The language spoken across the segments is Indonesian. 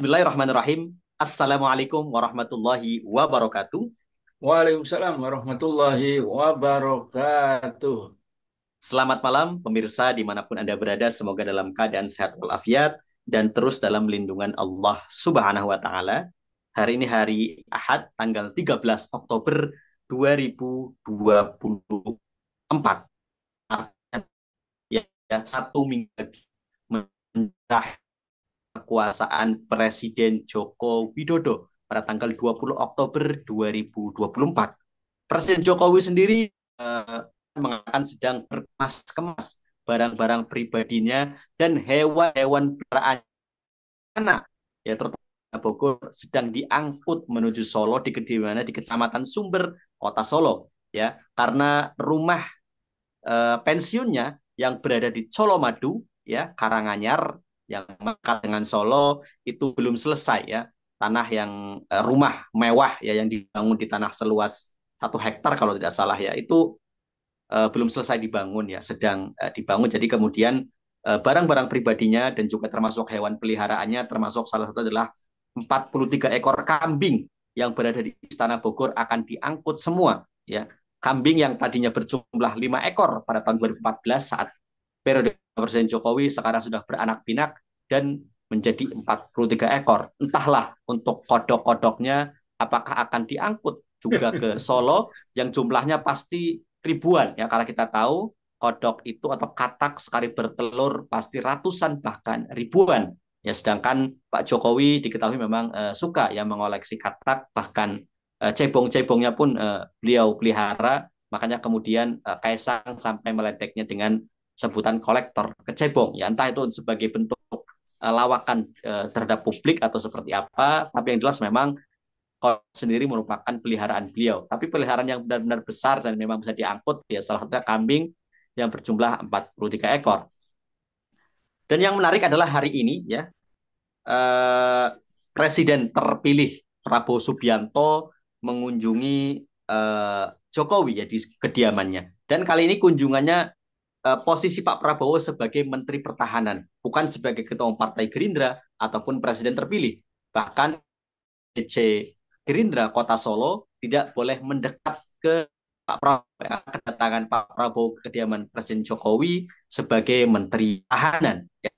Bismillahirrahmanirrahim. Assalamualaikum warahmatullahi wabarakatuh. Waalaikumsalam warahmatullahi wabarakatuh. Selamat malam pemirsa dimanapun Anda berada. Semoga dalam keadaan sehat walafiat dan terus dalam lindungan Allah Subhanahu wa Ta'ala. Hari ini hari Ahad tanggal 13 Oktober 2024. Ya, satu minggu lagi menjelang kekuasaan Presiden Joko Widodo pada tanggal 20 Oktober 2024. Presiden Jokowi sendiri mengatakan sedang berkemas-kemas barang-barang pribadinya dan hewan-hewan peliharaan anak, ya terutama Bogor, sedang diangkut menuju Solo di Kecamatan Sumber, Kota Solo, ya, karena rumah pensiunnya yang berada di Colomadu, ya, Karanganyar, yang melekat dengan Solo itu belum selesai, ya. Tanah yang rumah mewah, ya, yang dibangun di tanah seluas 1 hektar kalau tidak salah, ya, itu belum selesai dibangun, ya, sedang dibangun. Jadi kemudian barang-barang pribadinya dan juga termasuk hewan peliharaannya, termasuk salah satu adalah 43 ekor kambing yang berada di Istana Bogor akan diangkut semua, ya. Kambing yang tadinya berjumlah 5 ekor pada tahun 2014 saat periode Presiden Jokowi sekarang sudah beranak pinak dan menjadi 43 ekor. Entahlah untuk kodok-kodoknya apakah akan diangkut juga ke Solo yang jumlahnya pasti ribuan, ya, karena kita tahu kodok itu atau katak sekali bertelur pasti ratusan bahkan ribuan, ya, sedangkan Pak Jokowi diketahui memang suka, ya, mengoleksi katak, bahkan cebong-cebongnya pun beliau pelihara, makanya kemudian Kaisang sampai meledeknya dengan sebutan kolektor kecebong, ya, entah itu sebagai bentuk lawakan terhadap publik atau seperti apa, tapi yang jelas memang sendiri merupakan peliharaan beliau. Tapi peliharaan yang benar-benar besar dan memang bisa diangkut, ya, salah satunya kambing yang berjumlah 43 ekor. Dan yang menarik adalah hari ini, ya, Presiden terpilih Prabowo Subianto mengunjungi Jokowi, ya, di kediamannya. Dan kali ini kunjungannya posisi Pak Prabowo sebagai Menteri Pertahanan, bukan sebagai Ketua Umum Partai Gerindra ataupun Presiden terpilih. Bahkan DC Gerindra Kota Solo tidak boleh mendekat ke Pak Prabowo, ya, kedatangan Pak Prabowo ke kediaman Presiden Jokowi sebagai Menteri Pertahanan, ya,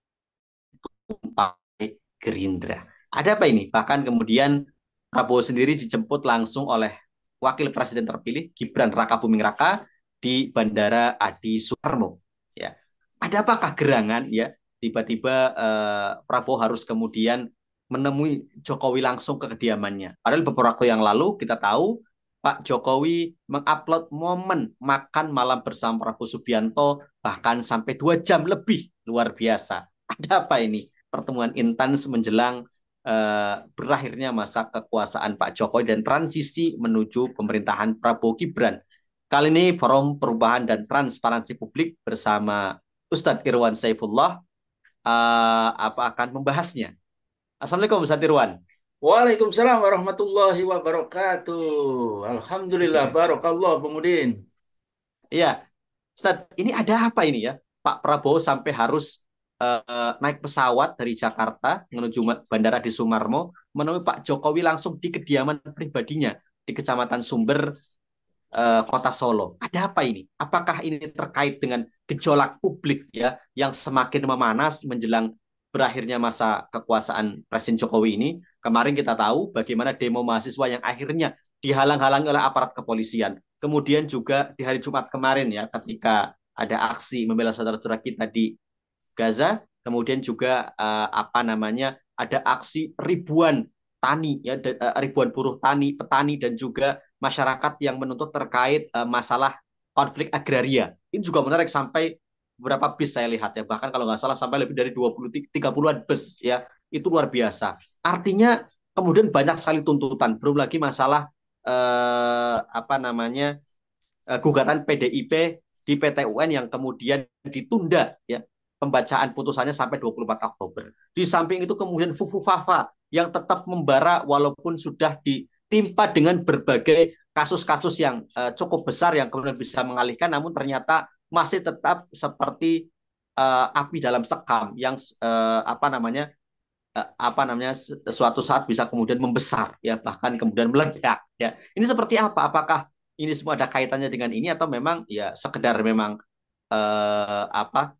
Partai Gerindra. Ada apa ini? Bahkan kemudian Prabowo sendiri dijemput langsung oleh Wakil Presiden terpilih Gibran Rakabuming Raka di Bandara Adi Soekarno, ya. Ada apakah gerangan, ya, tiba-tiba Prabowo harus kemudian menemui Jokowi langsung ke kediamannya. Padahal beberapa waktu yang lalu kita tahu Pak Jokowi mengupload momen makan malam bersama Prabowo Subianto bahkan sampai 2 jam lebih, luar biasa. Ada apa ini? Pertemuan intens menjelang berakhirnya masa kekuasaan Pak Jokowi dan transisi menuju pemerintahan Prabowo Gibran. Kali ini Forum Perubahan dan Transparansi Publik bersama Ustadz Irwan Saifullah akan membahasnya. Assalamualaikum Ustadz Irwan. Waalaikumsalam warahmatullahi wabarakatuh. Alhamdulillah, barakallah pemudin. Iya, Ustadz, ini ada apa ini, ya? Pak Prabowo sampai harus naik pesawat dari Jakarta menuju Bandara Adi Soemarmo menemui Pak Jokowi langsung di kediaman pribadinya di Kecamatan Sumber, Kota Solo. Ada apa ini? Apakah ini terkait dengan gejolak publik, ya, yang semakin memanas menjelang berakhirnya masa kekuasaan Presiden Jokowi ini? Kemarin kita tahu bagaimana demo mahasiswa yang akhirnya dihalang-halangi oleh aparat kepolisian. Kemudian juga di hari Jumat kemarin, ya, ketika ada aksi membela saudara-saudara kita di Gaza, kemudian juga ada aksi ribuan tani, ya, ribuan buruh tani, petani dan juga masyarakat yang menuntut terkait masalah konflik agraria. Ini juga menarik, sampai beberapa bis saya lihat, ya, bahkan kalau nggak salah sampai lebih dari 20-30-an bis, ya, itu luar biasa. Artinya kemudian banyak sekali tuntutan, belum lagi masalah gugatan PDIP di PTUN yang kemudian ditunda, ya, pembacaan putusannya sampai 24 Oktober. Di samping itu kemudian fufu fafa yang tetap membara walaupun sudah ditimpa dengan berbagai kasus-kasus yang cukup besar yang kemudian bisa mengalihkan, namun ternyata masih tetap seperti api dalam sekam yang apa namanya, suatu saat bisa kemudian membesar ya, bahkan kemudian meledak ya. Ini seperti apa? Apakah ini semua ada kaitannya dengan ini atau memang ya sekedar memang apa,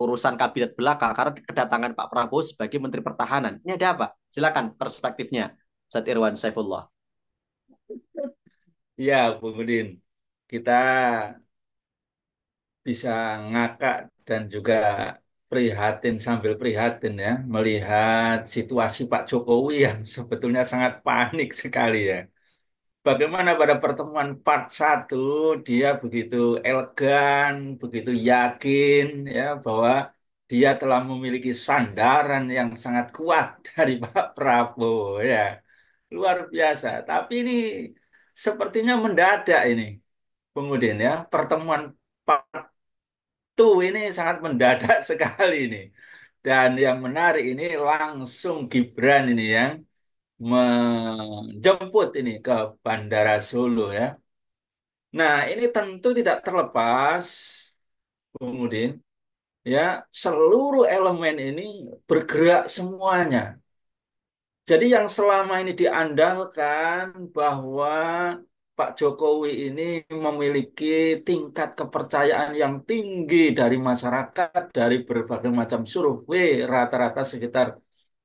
urusan kabinet belaka karena kedatangan Pak Prabowo sebagai Menteri Pertahanan? Ini ada apa? Silakan perspektifnya, Ustaz Irwan Saifullah. Ya, Bung Udin. Kita bisa ngakak dan juga prihatin sambil prihatin ya, melihat situasi Pak Jokowi yang sebetulnya sangat panik sekali ya. Bagaimana pada pertemuan part 1 dia begitu elegan, begitu yakin ya bahwa dia telah memiliki sandaran yang sangat kuat dari Pak Prabowo ya. Luar biasa. Tapi ini sepertinya mendadak ini, Bung Udin ya, pertemuan part 2 ini sangat mendadak sekali ini. Dan yang menarik ini langsung Gibran ini yang menjemput ini ke Bandara Solo ya. Nah, ini tentu tidak terlepas, Bung Udin, ya, seluruh elemen ini bergerak semuanya. Jadi yang selama ini diandalkan bahwa Pak Jokowi ini memiliki tingkat kepercayaan yang tinggi dari masyarakat, dari berbagai macam survei, rata-rata sekitar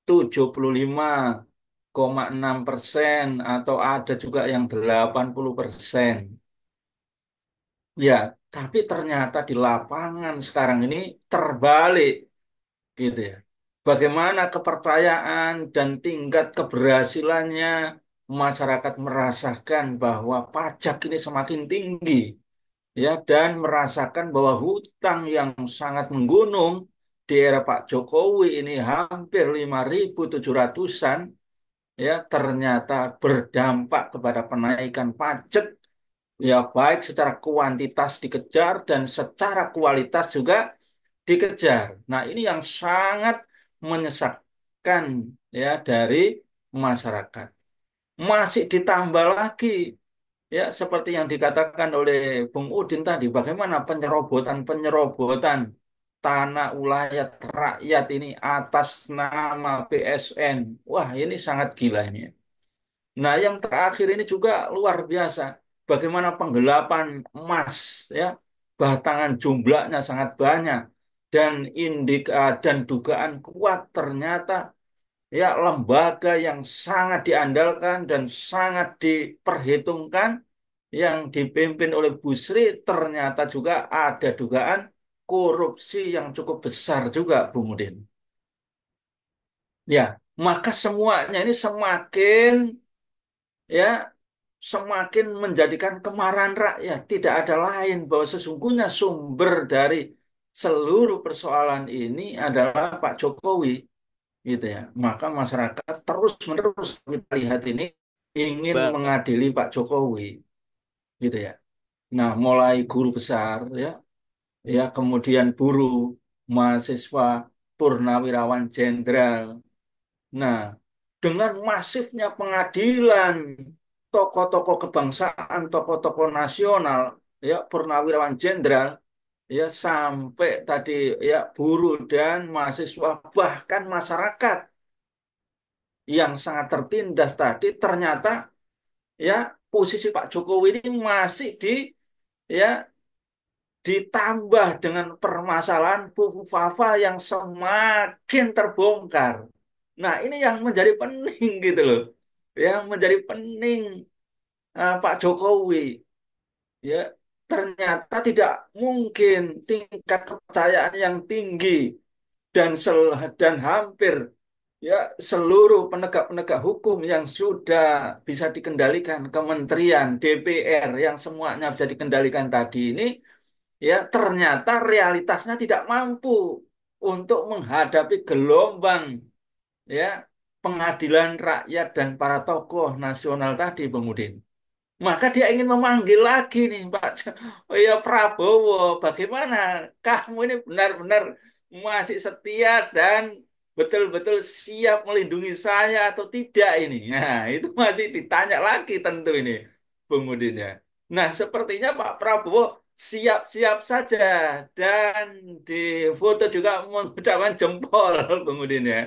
75,6% atau ada juga yang 80%. Ya, tapi ternyata di lapangan sekarang ini terbalik gitu ya. Bagaimana kepercayaan dan tingkat keberhasilannya masyarakat merasakan bahwa pajak ini semakin tinggi ya, dan merasakan bahwa hutang yang sangat menggunung di era Pak Jokowi ini hampir 5.700-an ya, ternyata berdampak kepada penaikan pajak ya, baik secara kuantitas dikejar dan secara kualitas juga dikejar. Nah, ini yang sangat menyesakkan ya dari masyarakat. Masih ditambah lagi ya seperti yang dikatakan oleh Bung Udin tadi, bagaimana penyerobotan tanah ulayat rakyat ini atas nama PSN. Wah, ini sangat gila ini. Nah, yang terakhir ini juga luar biasa. Bagaimana penggelapan emas ya, batangan jumlahnya sangat banyak, dan dan dugaan kuat ternyata ya lembaga yang sangat diandalkan dan sangat diperhitungkan yang dipimpin oleh Bu Sri ternyata juga ada dugaan korupsi yang cukup besar juga, Bung Udin. Ya, maka semuanya ini semakin menjadikan kemarahan rakyat. Tidak ada lain bahwa sesungguhnya sumber dari seluruh persoalan ini adalah Pak Jokowi gitu ya. Maka masyarakat terus-menerus kita lihat ini ingin mengadili Pak Jokowi gitu ya. Nah, mulai guru besar ya, kemudian buruh, mahasiswa, purnawirawan jenderal. Nah, dengan masifnya pengadilan tokoh-tokoh kebangsaan, tokoh-tokoh nasional ya, purnawirawan jenderal ya, sampai tadi ya buruh dan mahasiswa, bahkan masyarakat yang sangat tertindas tadi, ternyata ya posisi Pak Jokowi ini masih ditambah dengan permasalahan Fufafa yang semakin terbongkar. Nah, ini yang menjadi pening gitu loh, yang menjadi pening Pak Jokowi ya. Ternyata tidak mungkin tingkat kepercayaan yang tinggi dan hampir ya seluruh penegak-penegak hukum yang sudah bisa dikendalikan, kementerian, DPR yang semuanya bisa dikendalikan tadi ini ya, ternyata realitasnya tidak mampu untuk menghadapi gelombang ya pengadilan rakyat dan para tokoh nasional tadi, Bung Udin. Maka dia ingin memanggil lagi nih Pak, oh ya Prabowo, bagaimana kamu ini benar-benar masih setia dan betul-betul siap melindungi saya atau tidak ini? Nah, itu masih ditanya lagi tentu ini, Bung Udin ya. Nah, sepertinya Pak Prabowo siap-siap saja dan di foto juga mengucapkan jempol Bung Udin ya.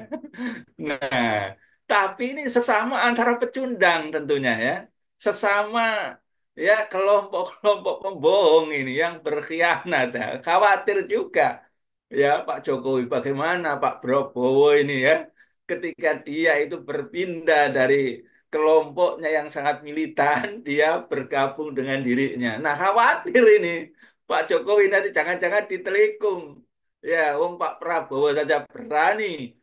Nah, tapi ini sesama antara pecundang tentunya ya. Sesama ya kelompok-kelompok pembohong ini yang berkhianat. Ya. Khawatir juga ya Pak Jokowi bagaimana Pak Prabowo ini ya ketika dia itu berpindah dari kelompoknya yang sangat militan, dia bergabung dengan dirinya. Nah, khawatir ini Pak Jokowi nanti jangan-jangan ditelikung. Ya, wong Pak Prabowo saja berani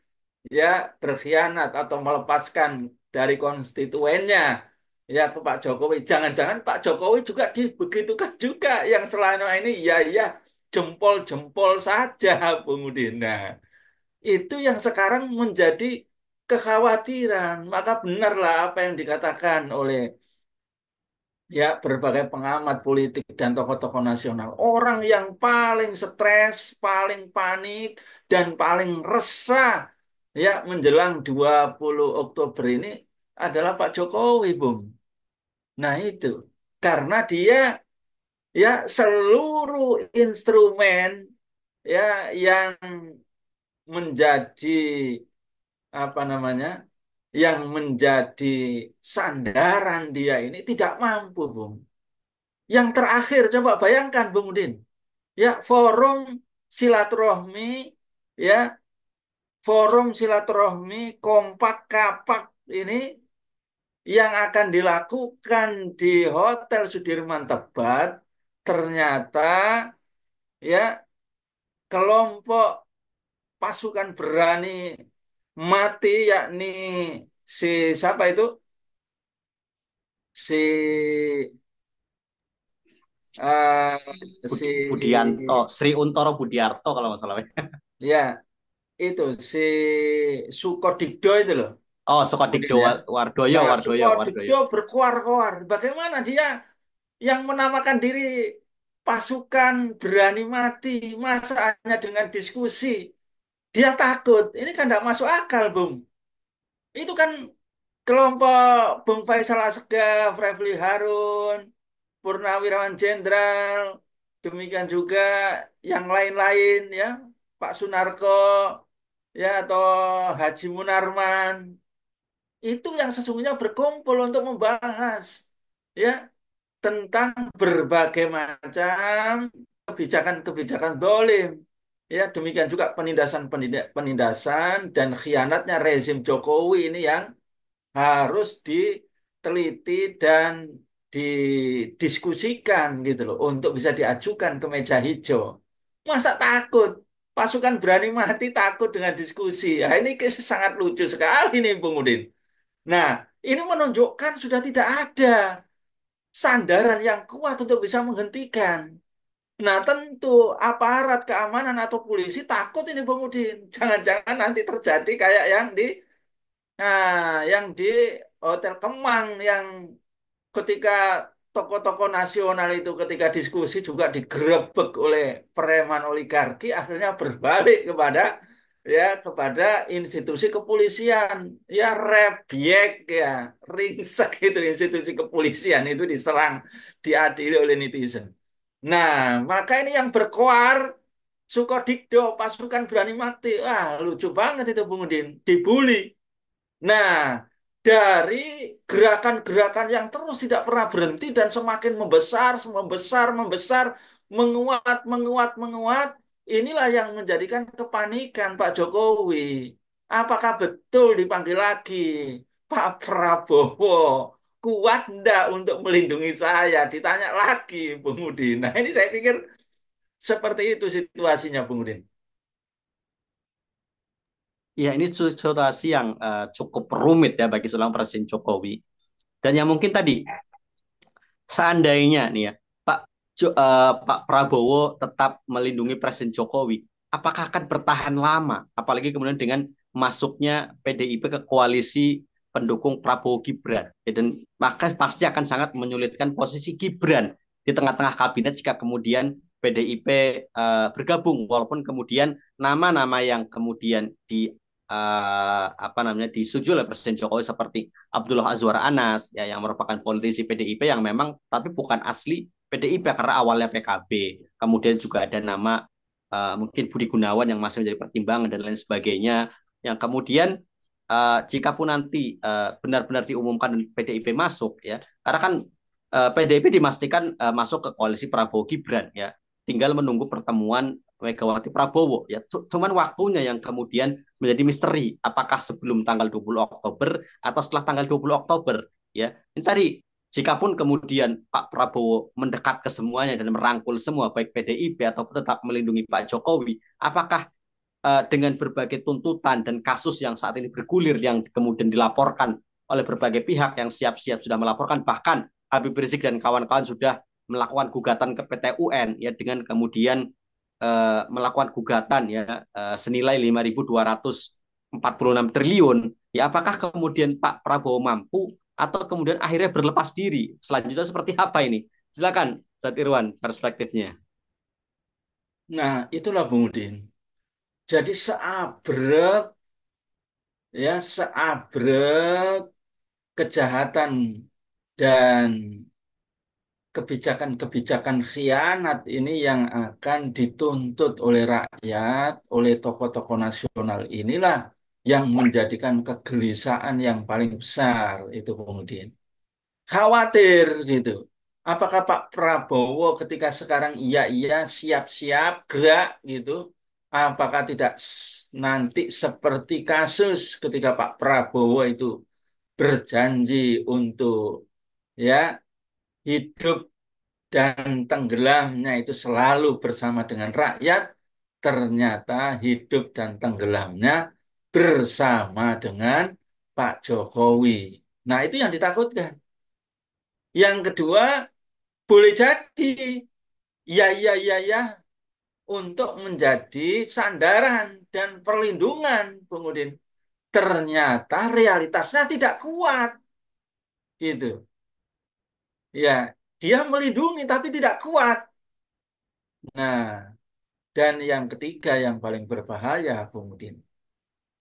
ya berkhianat atau melepaskan dari konstituennya. Ya, ke Pak Jokowi. Jangan-jangan Pak Jokowi juga dibegitukan juga yang selama ini ya jempol-jempol saja, Bung Udin. Nah, itu yang sekarang menjadi kekhawatiran, maka benarlah apa yang dikatakan oleh ya berbagai pengamat politik dan tokoh-tokoh nasional. Orang yang paling stres, paling panik, dan paling resah ya menjelang 20 Oktober ini adalah Pak Jokowi, Bung. Nah, itu karena dia ya seluruh instrumen ya yang menjadi apa namanya yang menjadi sandaran dia ini tidak mampu, Bung. Yang terakhir coba bayangkan, Bung Udin, ya forum silaturahmi kompak kapak ini yang akan dilakukan di Hotel Sudirman Tebet, ternyata ya kelompok pasukan berani mati yakni si siapa itu si si Budianto, Sri Untoro Budiarto kalau nggak salah. Ya itu si Sukodikdo itu loh. Oh, Sukodikdo ya. Wardoyo berkoar-koar. Bagaimana dia yang menamakan diri pasukan berani mati masa hanya dengan diskusi? Dia takut, ini kan tidak masuk akal, Bung. Itu kan kelompok Bung Faisal Asgar, Frezly Harun, Purnawirawan Jenderal, demikian juga yang lain-lain ya, Pak Sunarko, ya atau Haji Munarman, itu yang sesungguhnya berkumpul untuk membahas ya tentang berbagai macam kebijakan-kebijakan dolim. Ya, demikian juga penindasan dan khianatnya rezim Jokowi ini yang harus diteliti dan didiskusikan gitu loh untuk bisa diajukan ke meja hijau. Masa takut? Pasukan berani mati takut dengan diskusi. Ya, ini sangat lucu sekali nih, Bung Udin. Nah, ini menunjukkan sudah tidak ada sandaran yang kuat untuk bisa menghentikan. Nah, tentu aparat keamanan atau polisi takut ini, Bung Udin. Jangan-jangan nanti terjadi kayak yang di Hotel Kemang yang ketika tokoh-tokoh nasional itu ketika diskusi juga digerebek oleh preman oligarki, akhirnya berbalik kepada institusi kepolisian. Ya rebyek ya, ringsek itu institusi kepolisian itu diserang, diadili oleh netizen. Nah, maka ini yang berkoar Sukodikdo, pasukan berani mati. Ah, lucu banget itu, Bung Udin. Dibully. Nah, dari gerakan-gerakan yang terus tidak pernah berhenti dan semakin membesar, menguat, inilah yang menjadikan kepanikan Pak Jokowi. Apakah betul dipanggil lagi Pak Prabowo? Kuat ndak untuk melindungi saya? Ditanya lagi, Bung Udin. Nah, ini saya pikir seperti itu situasinya, Bung Udin. Ya, ini situasi yang cukup rumit ya bagi seorang Presiden Jokowi. Dan yang mungkin tadi, seandainya nih ya, Pak Prabowo tetap melindungi Presiden Jokowi, apakah akan bertahan lama? Apalagi kemudian dengan masuknya PDIP ke koalisi pendukung Prabowo Gibran, ya, dan maka pasti akan sangat menyulitkan posisi Gibran di tengah-tengah kabinet jika kemudian PDIP bergabung, walaupun kemudian nama-nama yang kemudian disetujui oleh Presiden Jokowi seperti Abdullah Azwar Anas ya, yang merupakan politisi PDIP yang memang tapi bukan asli PDIP karena awalnya PKB, kemudian juga ada nama mungkin Budi Gunawan yang masih menjadi pertimbangan dan lain sebagainya, yang kemudian jika pun nanti benar-benar diumumkan PDIP masuk ya, karena kan PDIP dipastikan masuk ke koalisi Prabowo Gibran ya, tinggal menunggu pertemuan Megawati Prabowo ya, cuman waktunya yang kemudian menjadi misteri, apakah sebelum tanggal 20 Oktober atau setelah tanggal 20 Oktober ya. Ini tadi jikapun kemudian Pak Prabowo mendekat ke semuanya dan merangkul semua baik PDIP ataupun tetap melindungi Pak Jokowi, apakah dengan berbagai tuntutan dan kasus yang saat ini bergulir yang kemudian dilaporkan oleh berbagai pihak yang siap-siap sudah melaporkan, bahkan Habib Rizieq dan kawan-kawan sudah melakukan gugatan ke PTUN ya, dengan kemudian melakukan gugatan ya senilai 5.246 triliun ya, apakah kemudian Pak Prabowo mampu atau kemudian akhirnya berlepas diri? Selanjutnya seperti apa ini? Silakan Ustaz Irwan perspektifnya. Nah, itulah Bung Udin. Jadi seabrek ya, seabrek kejahatan dan kebijakan-kebijakan khianat ini yang akan dituntut oleh rakyat, oleh tokoh-tokoh nasional inilah yang menjadikan kegelisahan yang paling besar itu kemudian. Khawatir gitu. Apakah Pak Prabowo ketika sekarang iya-iya siap-siap gerak gitu, apakah tidak nanti seperti kasus ketika Pak Prabowo itu berjanji untuk ya hidup dan tenggelamnya itu selalu bersama dengan rakyat, ternyata hidup dan tenggelamnya bersama dengan Pak Jokowi. Nah, itu yang ditakutkan. Yang kedua, boleh jadi ya untuk menjadi sandaran dan perlindungan, Bung Udin. Ternyata realitasnya tidak kuat. Gitu. Ya, dia melindungi tapi tidak kuat. Nah, dan yang ketiga yang paling berbahaya, Bung Udin,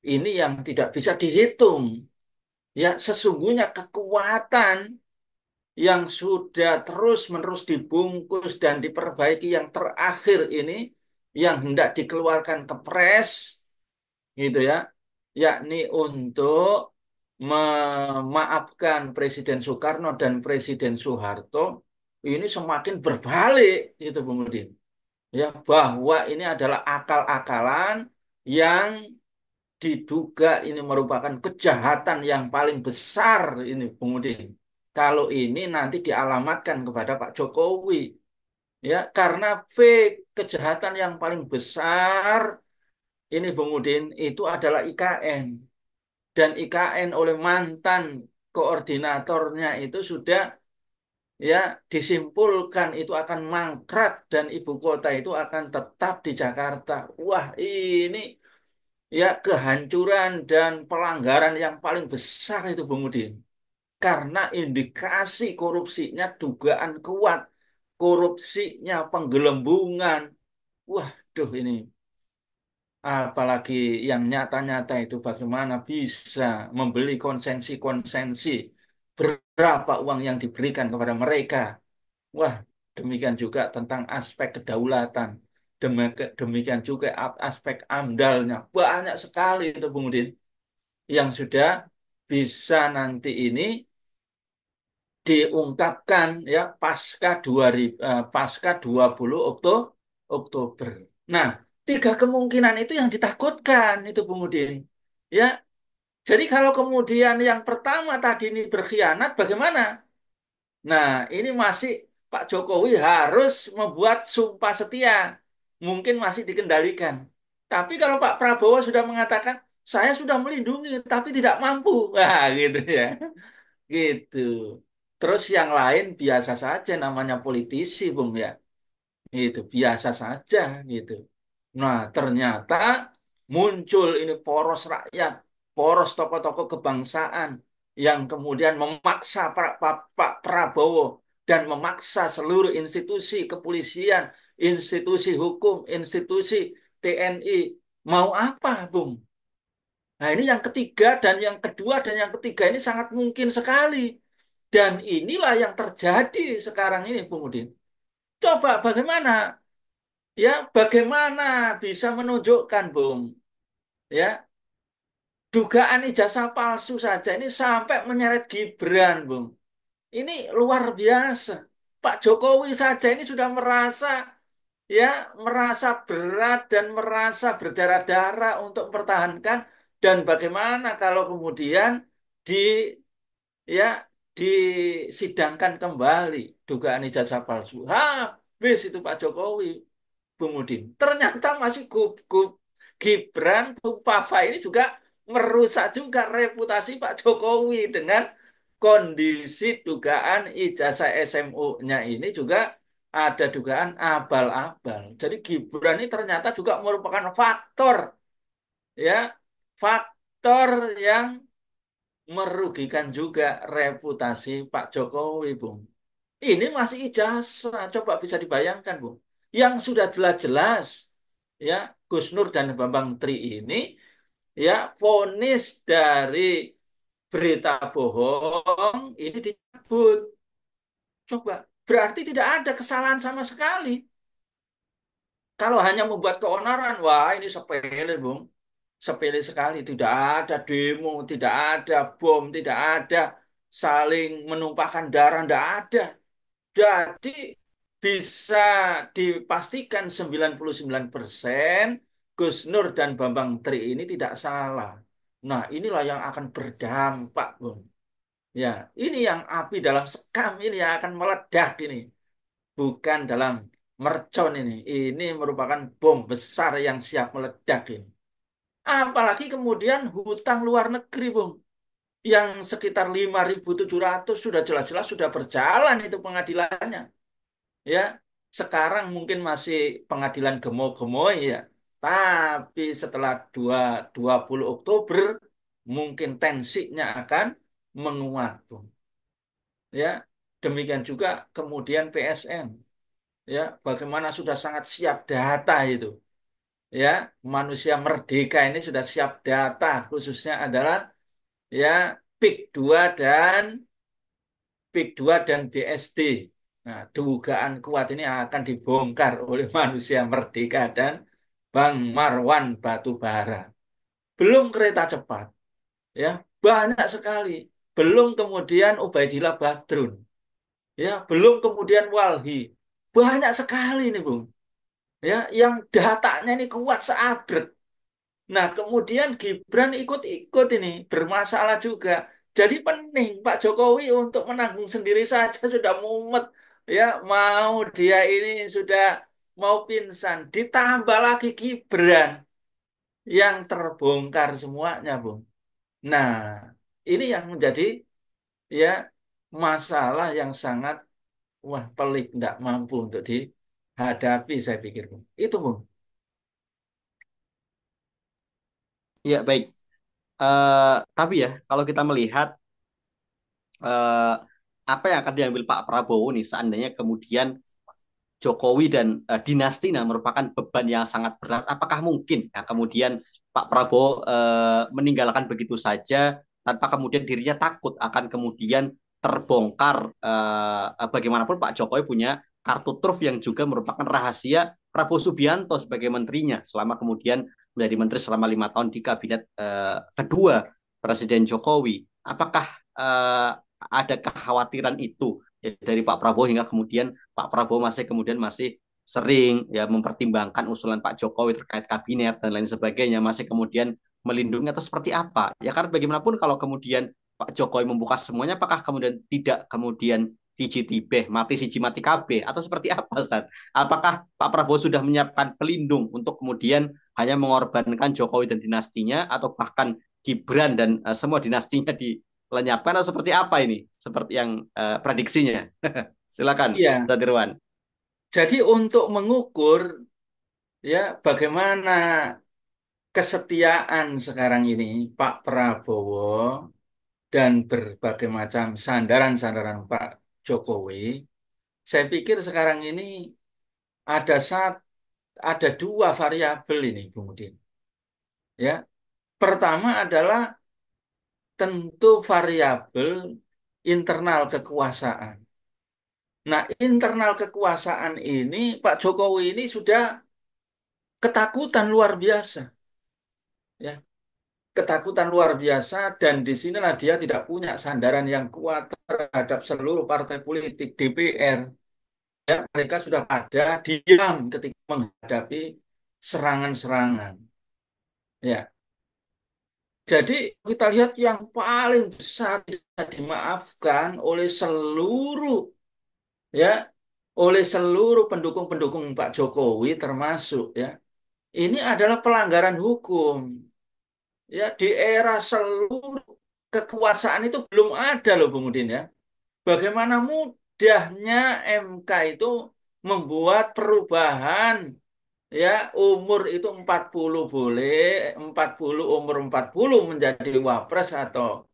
ini yang tidak bisa dihitung. Ya, sesungguhnya kekuatan yang sudah terus-menerus dibungkus dan diperbaiki yang terakhir ini yang hendak dikeluarkan Kepres gitu ya, yakni untuk memaafkan Presiden Soekarno dan Presiden Soeharto, ini semakin berbalik gitu Bung Udin. Ya, bahwa ini adalah akal-akalan yang diduga ini merupakan kejahatan yang paling besar ini Bung Udin. Kalau ini nanti dialamatkan kepada Pak Jokowi. Ya, karena fake kejahatan yang paling besar ini Bung Udin itu adalah IKN. Dan IKN oleh mantan koordinatornya itu sudah ya disimpulkan itu akan mangkrak dan ibu kota itu akan tetap di Jakarta. Wah, ini ya kehancuran dan pelanggaran yang paling besar itu Bung Udin. Karena indikasi korupsinya dugaan kuat, korupsinya penggelembungan. Waduh ini. Apalagi yang nyata-nyata itu bagaimana bisa membeli konsensi-konsensi, berapa uang yang diberikan kepada mereka. Wah, demikian juga tentang aspek kedaulatan. Demikian juga aspek amdalnya. Banyak sekali itu Bung Udin yang sudah bisa nanti ini diungkapkan ya pasca 20 Oktober. Nah, tiga kemungkinan itu yang ditakutkan itu Bung Udin. Ya. Jadi kalau kemudian yang pertama tadi ini berkhianat bagaimana? Nah, ini masih Pak Jokowi harus membuat sumpah setia. Mungkin masih dikendalikan. Tapi kalau Pak Prabowo sudah mengatakan, saya sudah melindungi tapi tidak mampu. Wah, gitu ya. Gitu. Terus yang lain biasa saja, namanya politisi, Bung ya. Itu biasa saja gitu. Nah, ternyata muncul ini poros rakyat, poros tokoh-tokoh kebangsaan yang kemudian memaksa Pak Prabowo dan memaksa seluruh institusi kepolisian, institusi hukum, institusi TNI. Mau apa, Bung? Nah, ini yang ketiga dan yang kedua dan yang ketiga ini sangat mungkin sekali. Dan inilah yang terjadi sekarang ini, Bung Udin. Coba bagaimana? Ya, bagaimana bisa menunjukkan, Bung? Ya, dugaan ijazah palsu saja ini sampai menyeret Gibran, Bung. Ini luar biasa. Pak Jokowi saja ini sudah merasa berat dan merasa berdarah-darah untuk mempertahankan, dan bagaimana kalau kemudian disidangkan kembali dugaan ijazah palsu. Habis itu Pak Jokowi, Bung Udin. Ternyata masih gup-gup Gibran, Bung Papa ini juga merusak juga reputasi Pak Jokowi dengan kondisi dugaan ijazah SMU-nya ini juga ada dugaan abal-abal. Jadi Gibran ini ternyata juga merupakan faktor yang merugikan juga reputasi Pak Jokowi, Bung. Ini masih ijazah, coba bisa dibayangkan, Bung. Yang sudah jelas-jelas ya Gus Nur dan Bambang Tri ini ya vonis dari berita bohong ini dicabut. Coba, berarti tidak ada kesalahan sama sekali. Kalau hanya membuat keonaran, wah ini sepele, Bung. Sepele sekali, tidak ada demo, tidak ada bom, tidak ada saling menumpahkan darah, tidak ada. Jadi bisa dipastikan 99% Gus Nur dan Bambang Tri ini tidak salah. Nah, inilah yang akan berdampak, Bung. Ya, ini yang api dalam sekam ini yang akan meledak ini. Bukan dalam mercon ini. Ini merupakan bom besar yang siap meledak ini. Apalagi kemudian hutang luar negeri, Bung. Yang sekitar 5.700 sudah jelas-jelas sudah berjalan itu pengadilannya. Ya, sekarang mungkin masih pengadilan gemoy-gemoy ya. Tapi setelah 20 Oktober mungkin tensinya akan menguat, Bung. Ya, demikian juga kemudian PSN. Ya, bagaimana sudah sangat siap data itu. Ya, manusia merdeka ini sudah siap data, khususnya adalah ya PIK 2 dan BSD. Nah, dugaan kuat ini akan dibongkar oleh manusia merdeka dan Bang Marwan Batubara. Belum kereta cepat. Ya, banyak sekali. Belum kemudian Ubaidillah Badrun. Ya, belum kemudian Walhi. Banyak sekali ini, Bung. Ya, yang datanya ini kuat seabrek. Nah, kemudian Gibran ikut-ikut ini bermasalah juga. Jadi pening Pak Jokowi untuk menanggung sendiri saja sudah mumet. Ya, mau dia ini sudah mau pingsan, ditambah lagi Gibran yang terbongkar semuanya, Bung. Nah, ini yang menjadi ya masalah yang sangat pelik, tidak mampu untuk dihadapi saya pikir, Bung. Itu, Bung. Ya, baik. Tapi ya, kalau kita melihat apa yang akan diambil Pak Prabowo nih seandainya kemudian Jokowi dan dinasti merupakan beban yang sangat berat. Apakah mungkin kemudian Pak Prabowo meninggalkan begitu saja tanpa kemudian dirinya takut akan kemudian terbongkar? Bagaimanapun Pak Jokowi punya kartu truf yang juga merupakan rahasia Prabowo Subianto sebagai menterinya selama kemudian menjadi menteri selama 5 tahun di kabinet kedua Presiden Jokowi. Apakah ada kekhawatiran itu? Ya, dari Pak Prabowo hingga kemudian Pak Prabowo masih sering mempertimbangkan usulan Pak Jokowi terkait kabinet dan lain sebagainya, masih kemudian melindungi atau seperti apa? Ya, karena bagaimanapun kalau kemudian Pak Jokowi membuka semuanya, apakah kemudian tidak kemudian siji tibeh mati siji mati kabeh atau seperti apa, Ustaz? Apakah Pak Prabowo sudah menyiapkan pelindung untuk kemudian hanya mengorbankan Jokowi dan dinastinya atau bahkan Gibran dan semua dinastinya di lenyapkan atau seperti apa ini? Seperti yang prediksinya. Silakan, Ustaz Irwan. Jadi untuk mengukur ya bagaimana kesetiaan sekarang ini Pak Prabowo dan berbagai macam sandaran-sandaran Pak Jokowi, saya pikir sekarang ini ada dua variabel ini, Bung Udin. Ya. Pertama adalah tentu variabel internal kekuasaan. Nah, internal kekuasaan ini, Pak Jokowi ini sudah ketakutan luar biasa. Ya, ketakutan luar biasa, dan di sinilah dia tidak punya sandaran yang kuat terhadap seluruh partai politik DPR. Ya, mereka sudah pada diam ketika menghadapi serangan-serangan. Ya. Jadi kita lihat yang paling besar tidak dimaafkan oleh seluruh pendukung-pendukung Pak Jokowi termasuk ya. Ini adalah pelanggaran hukum. Ya, di era seluruh kekuasaan itu belum ada loh Bung Udin ya. Bagaimana mudahnya MK itu membuat perubahan ya, umur itu 40 boleh, 40 umur 40 menjadi wapres atau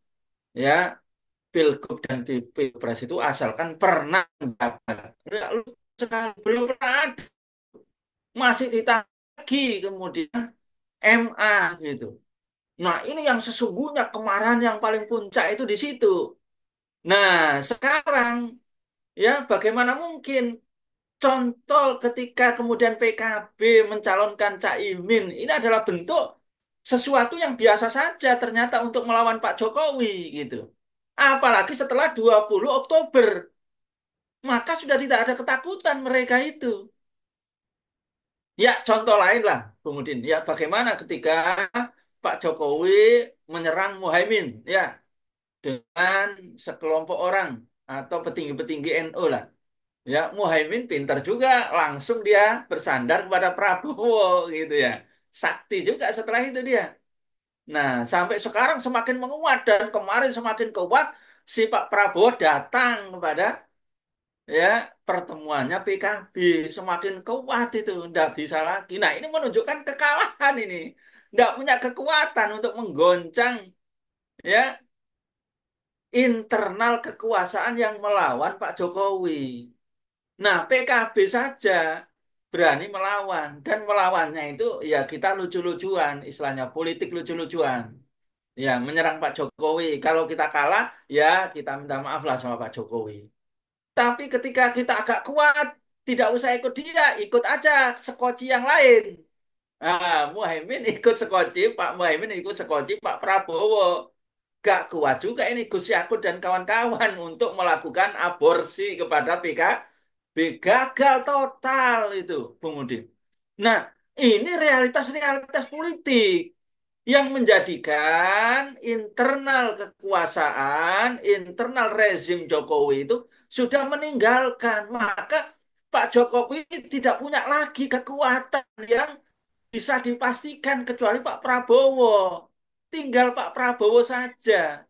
ya pilgub dan pilpres itu asalkan pernah dapat. Enggak sekali belum pernah ada. Masih ditagi kemudian MA gitu. Nah, ini yang sesungguhnya kemarahan yang paling puncak itu di situ. Nah, sekarang ya bagaimana mungkin contoh ketika kemudian PKB mencalonkan Caimin, ini adalah bentuk sesuatu yang biasa saja ternyata untuk melawan Pak Jokowi gitu. Apalagi setelah 20 Oktober. Maka sudah tidak ada ketakutan mereka itu. Ya, contoh lain lah, Bung Udin. Ya, bagaimana ketika Pak Jokowi menyerang Muhaimin, ya, dengan sekelompok orang atau petinggi-petinggi NU lah. Ya, Muhaimin pintar juga, langsung dia bersandar kepada Prabowo gitu ya. Sakti juga setelah itu dia. Nah, sampai sekarang semakin menguat dan kemarin semakin kuat si Pak Prabowo datang kepada ya pertemuannya PKB, semakin kuat itu nggak bisa lagi. Nah, ini menunjukkan kekalahan ini. Nggak punya kekuatan untuk menggoncang ya internal kekuasaan yang melawan Pak Jokowi. Nah, PKB saja berani melawan, dan melawannya itu ya kita lucu-lucuan, istilahnya politik lucu-lucuan. Ya, menyerang Pak Jokowi. Kalau kita kalah, ya kita minta maaf lah sama Pak Jokowi. Tapi ketika kita agak kuat, tidak usah ikut dia, ikut aja sekoci yang lain. Ah, Muhaimin ikut sekoci, Pak Muhaimin ikut sekoci, Pak Prabowo. Gak kuat juga ini Gus Yakut dan kawan-kawan untuk melakukan aborsi kepada PKB. Gagal total itu, Bung Udin. Nah, ini realitas-realitas politik yang menjadikan internal kekuasaan, internal rezim Jokowi itu sudah meninggalkan. Maka Pak Jokowi tidak punya lagi kekuatan yang bisa dipastikan kecuali Pak Prabowo. Tinggal Pak Prabowo saja.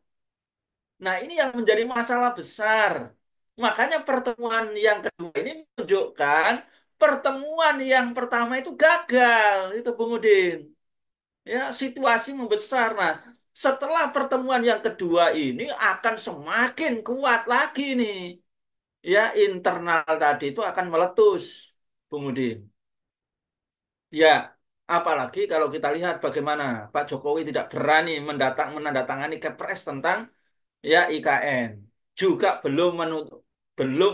Nah, ini yang menjadi masalah besar. Makanya pertemuan yang kedua ini menunjukkan pertemuan yang pertama itu gagal, itu Bung Udin. Ya, situasi membesar. Nah, setelah pertemuan yang kedua ini akan semakin kuat lagi nih. Ya, internal tadi itu akan meletus, Bung Udin. Ya, apalagi kalau kita lihat bagaimana Pak Jokowi tidak berani menandatangani Kepres tentang ya IKN. Juga belum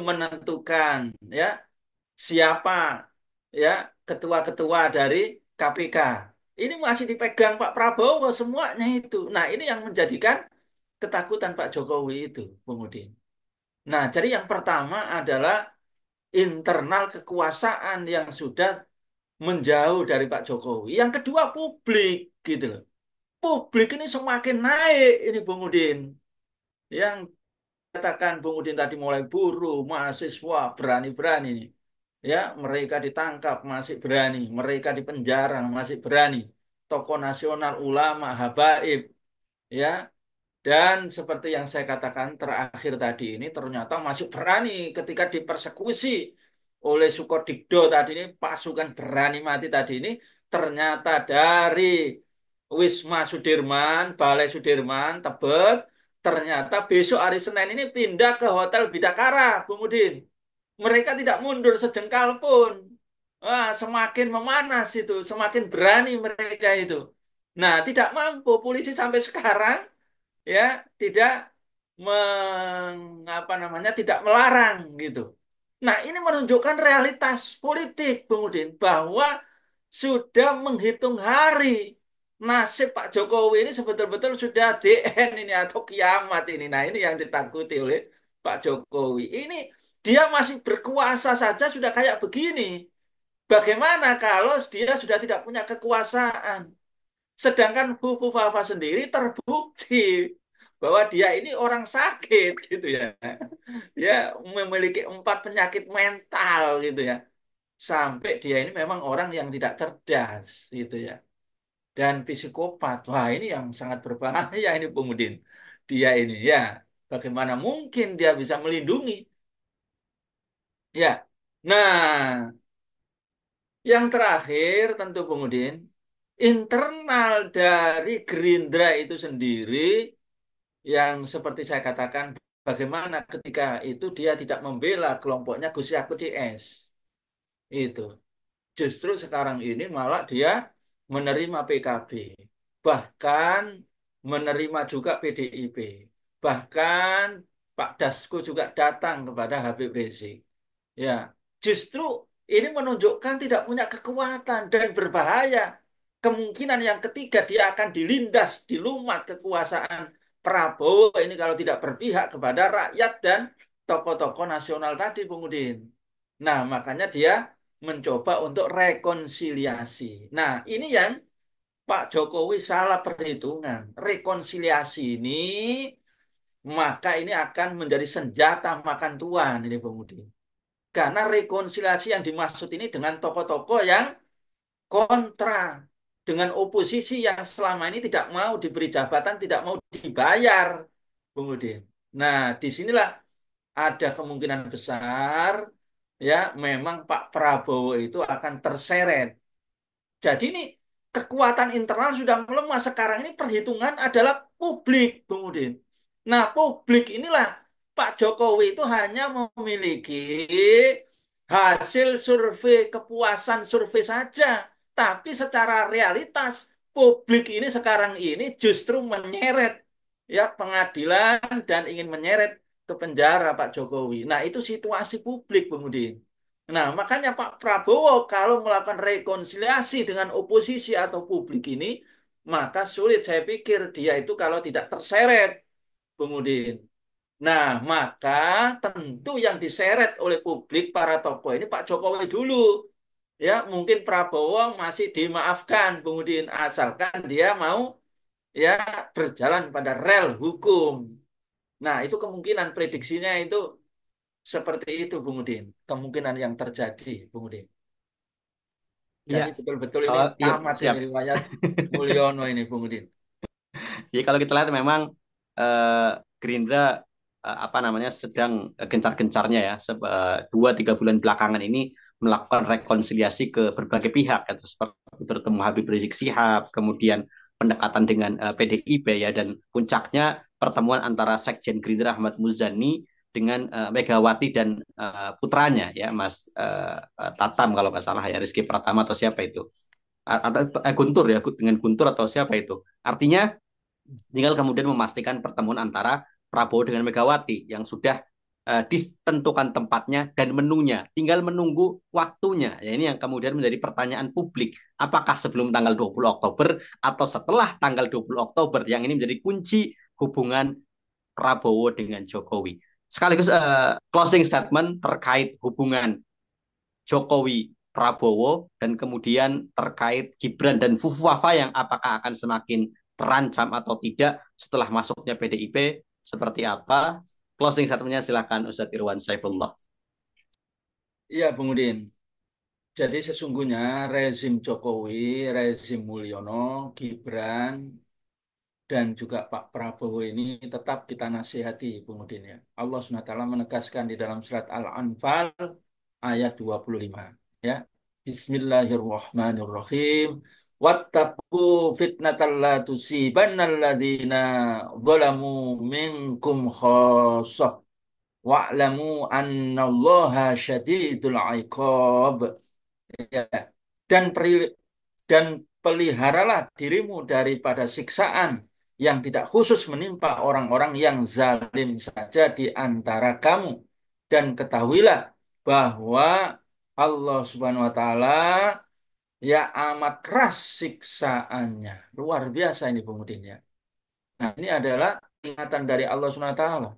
menentukan ya siapa ya ketua-ketua dari KPK. Ini masih dipegang Pak Prabowo semuanya itu. Nah, ini yang menjadikan ketakutan Pak Jokowi itu, Bung Udin. Nah, jadi yang pertama adalah internal kekuasaan yang sudah menjauh dari Pak Jokowi. Yang kedua publik gitu loh. Publik ini semakin naik ini Bung Udin. Yang katakan Bung Udin tadi mulai buruh, mahasiswa berani-berani nih. Ya, mereka ditangkap masih berani, mereka dipenjara masih berani. Tokoh nasional, ulama, habaib ya. Dan seperti yang saya katakan terakhir tadi ini ternyata masih berani ketika dipersekusi oleh Sukodikdo tadi ini, pasukan berani mati tadi ini ternyata dari Wisma Sudirman, Balai Sudirman Tebet, ternyata besok hari Senin ini pindah ke Hotel Bidakara, Bung Udin. Mereka tidak mundur sejengkal pun. Wah, semakin memanas itu, semakin berani mereka itu. Nah, tidak mampu polisi sampai sekarang ya tidak tidak melarang gitu. Nah, ini menunjukkan realitas politik, Bung Udin, bahwa sudah menghitung hari. Nasib Pak Jokowi ini sebetul-betul sudah DN ini atau kiamat ini. Nah, ini yang ditakuti oleh Pak Jokowi. Ini dia masih berkuasa saja sudah kayak begini. Bagaimana kalau dia sudah tidak punya kekuasaan? Sedangkan Bu Fafa sendiri terbukti bahwa dia ini orang sakit gitu ya. Dia memiliki 4 penyakit mental gitu ya. Sampai dia ini memang orang yang tidak cerdas gitu ya. Dan psikopat. Wah, ini yang sangat berbahaya ini Bung Udin. Dia ini ya, bagaimana mungkin dia bisa melindungi? Ya. Nah, yang terakhir tentu Bung Udin, internal dari Gerindra itu sendiri yang seperti saya katakan, bagaimana ketika itu dia tidak membela kelompoknya Gus Yakut CS. Itu. Justru sekarang ini malah dia menerima PKB, bahkan menerima juga PDIP. Bahkan Pak Dasko juga datang kepada Habib Rizieq. Ya, justru ini menunjukkan tidak punya kekuatan dan berbahaya. Kemungkinan yang ketiga dia akan dilindas, dilumat kekuasaan Prabowo ini kalau tidak berpihak kepada rakyat dan tokoh-tokoh nasional tadi, Bung Udin. Nah, makanya dia mencoba untuk rekonsiliasi. Nah, ini yang Pak Jokowi salah perhitungan. Rekonsiliasi ini maka ini akan menjadi senjata makan tuan ini, Bung Udin. Karena rekonsiliasi yang dimaksud ini dengan tokoh-tokoh yang kontra, dengan oposisi yang selama ini tidak mau diberi jabatan, tidak mau dibayar, Bung Udin. Nah, disinilah ada kemungkinan besar ya memang Pak Prabowo itu akan terseret. Jadi ini kekuatan internal sudah melemah. Sekarang ini perhitungan adalah publik, Bung Udin. Nah, publik inilah Pak Jokowi itu hanya memiliki hasil survei kepuasan survei saja. Tapi secara realitas publik ini sekarang ini justru menyeret ya pengadilan dan ingin menyeret ke penjara Pak Jokowi. Nah, itu situasi publik, Bung Udin. Nah, makanya Pak Prabowo kalau melakukan rekonsiliasi dengan oposisi atau publik ini, maka sulit saya pikir dia itu kalau tidak terseret, Bung Udin. Nah, maka tentu yang diseret oleh publik para tokoh ini Pak Jokowi dulu. Ya, mungkin Prabowo masih dimaafkan, Bung Udin, asalkan dia mau ya berjalan pada rel hukum. Nah, itu kemungkinan prediksinya itu seperti itu, Bung Udin. Kemungkinan yang terjadi, Bung Udin. Jadi ya, betul-betul ini tamat ini riwayat Mulyono ini, Bung Udin. Ya, kalau kita lihat memang Gerindra sedang gencar-gencarnya ya 2-3 bulan belakangan ini melakukan rekonsiliasi ke berbagai pihak ya, seperti bertemu Habib Rizieq Shihab, kemudian pendekatan dengan PDIP ya, dan puncaknya pertemuan antara Sekjen Gerindra Ahmad Muzani dengan Megawati dan putranya ya Mas Tatam kalau nggak salah ya, Rizky Pratama atau siapa itu, atau Guntur ya, dengan Guntur atau siapa itu. Artinya tinggal kemudian memastikan pertemuan antara Prabowo dengan Megawati yang sudah ditentukan tempatnya dan menunya, tinggal menunggu waktunya ya. Ini yang kemudian menjadi pertanyaan publik, apakah sebelum tanggal 20 Oktober atau setelah tanggal 20 Oktober, yang ini menjadi kunci hubungan Prabowo dengan Jokowi. Sekaligus closing statement terkait hubungan Jokowi Prabowo dan kemudian terkait Gibran dan Fufu Wafa yang apakah akan semakin terancam atau tidak setelah masuknya PDIP seperti apa? Closing statementnya silakan Ustadz Irwan Saifullah. Iya, Bung Udin. Jadi sesungguhnya rezim Jokowi, rezim Mulyono, Gibran, dan juga Pak Prabowo ini tetap kita nasihati, Bung Udin ya. Allah SWT menegaskan di dalam surat Al-Anfal ayat 25 ya. Bismillahirrahmanirrahim. Wattaqu fitnatal la tusibannal ladzina zalamu minkum khassah wa'lamu annallaha syadidul iqab ya. Dan peliharalah dirimu daripada siksaan yang tidak khusus menimpa orang-orang yang zalim saja di antara kamu, dan ketahuilah bahwa Allah Subhanahu wa taala ya amat keras siksaannya. Luar biasa ini pemutihnya. Nah, ini adalah ingatan dari Allah Subhanahu wa taala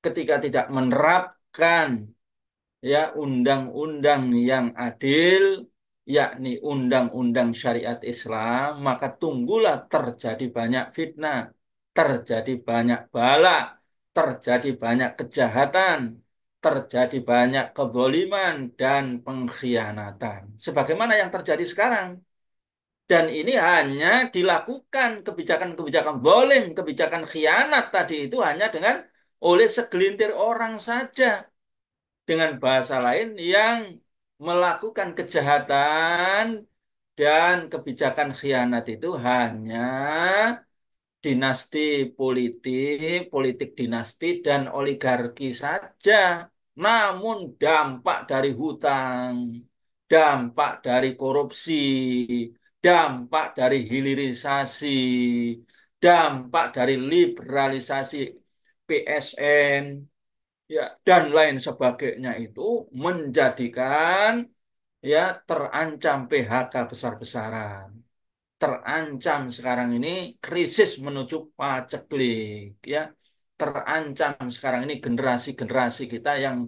ketika tidak menerapkan ya undang-undang yang adil, yakni undang-undang syariat Islam, maka tunggulah terjadi banyak fitnah, terjadi banyak bala, terjadi banyak kejahatan, terjadi banyak kezaliman dan pengkhianatan. Sebagaimana yang terjadi sekarang. Dan ini hanya dilakukan kebijakan-kebijakan zalim, kebijakan khianat tadi itu hanya dengan oleh segelintir orang saja. Dengan bahasa lain yang melakukan kejahatan dan kebijakan khianat itu hanya dinasti politik dinasti dan oligarki saja. Namun dampak dari hutang, dampak dari korupsi, dampak dari hilirisasi, dampak dari liberalisasi PSN, ya, dan lain sebagainya itu menjadikan ya terancam PHK besar-besaran. Terancam sekarang ini krisis menuju paceklik, ya. Terancam sekarang ini generasi-generasi kita yang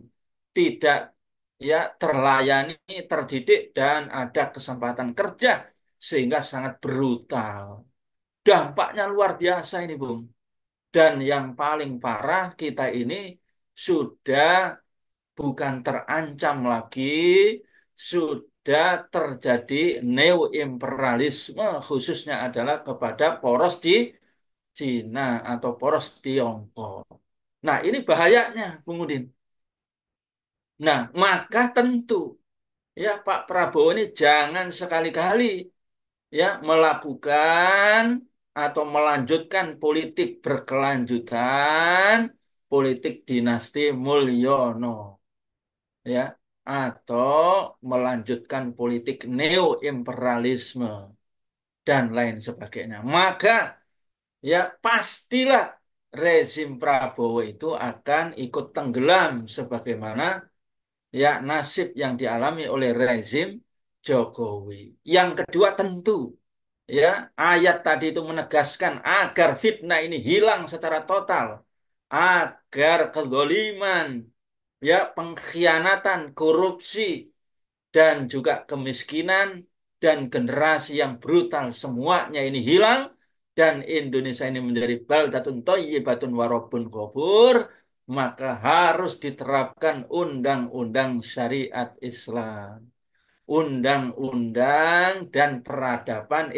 tidak ya terlayani, terdidik dan ada kesempatan kerja sehingga sangat brutal. Dampaknya luar biasa ini, Bung. Dan yang paling parah kita ini sudah bukan terancam lagi, sudah terjadi neo-imperialisme, khususnya adalah kepada poros di Cina atau poros Tiongkok. Nah, ini bahayanya, Bung Udin. Nah, maka tentu ya Pak Prabowo ini jangan sekali-kali ya melakukan atau melanjutkan politik berkelanjutan, politik dinasti Mulyono ya, atau melanjutkan politik neo-imperialisme dan lain sebagainya. Maka ya pastilah rezim Prabowo itu akan ikut tenggelam sebagaimana ya nasib yang dialami oleh rezim Jokowi. Yang kedua tentu ya ayat tadi itu menegaskan agar fitnah ini hilang secara total, agar kezaliman, ya pengkhianatan, korupsi dan juga kemiskinan dan generasi yang brutal semuanya ini hilang dan Indonesia ini menjadi baldatun thayyibatun wa rabbun ghafur. Maka harus diterapkan undang-undang syariat Islam, undang-undang dan peradaban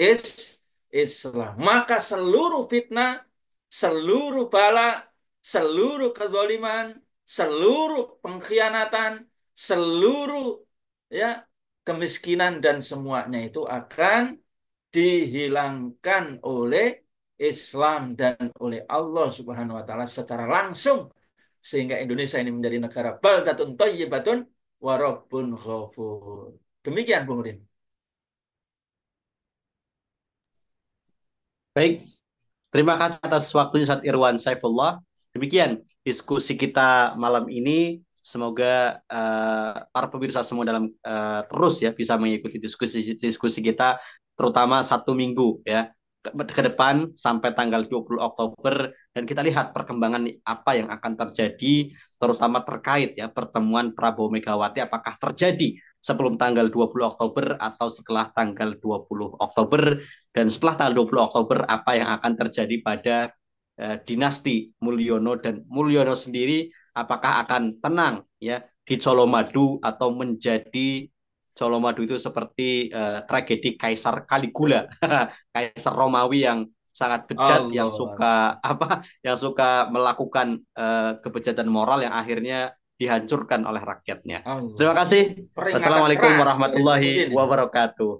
Islam. Maka seluruh fitnah, seluruh bala, seluruh kezaliman, seluruh pengkhianatan, seluruh ya kemiskinan dan semuanya itu akan dihilangkan oleh Islam dan oleh Allah Subhanahu wa taala secara langsung, sehingga Indonesia ini menjadi negara baldatun thayyibatun wa rabbun ghafur. Demikian Bung Rin. Baik. Terima kasih atas waktunya Ustaz Irwan Saifullah. Demikian diskusi kita malam ini. Semoga para pemirsa semua dalam terus ya bisa mengikuti diskusi kita terutama satu minggu ya ke depan sampai tanggal 20 Oktober dan kita lihat perkembangan apa yang akan terjadi terutama terkait ya pertemuan Prabowo Megawati apakah terjadi sebelum tanggal 20 Oktober atau setelah tanggal 20 Oktober dan setelah tanggal 20 Oktober apa yang akan terjadi pada dinasti Mulyono dan Mulyono sendiri apakah akan tenang ya di Colomadu atau menjadi Colomadu itu seperti tragedi Kaisar Caligula Kaisar Romawi yang sangat bejat Allah. Yang suka apa yang suka melakukan kebejatan moral yang akhirnya dihancurkan oleh rakyatnya. Allah. Terima kasih. Assalamualaikum warahmatullahi wabarakatuh.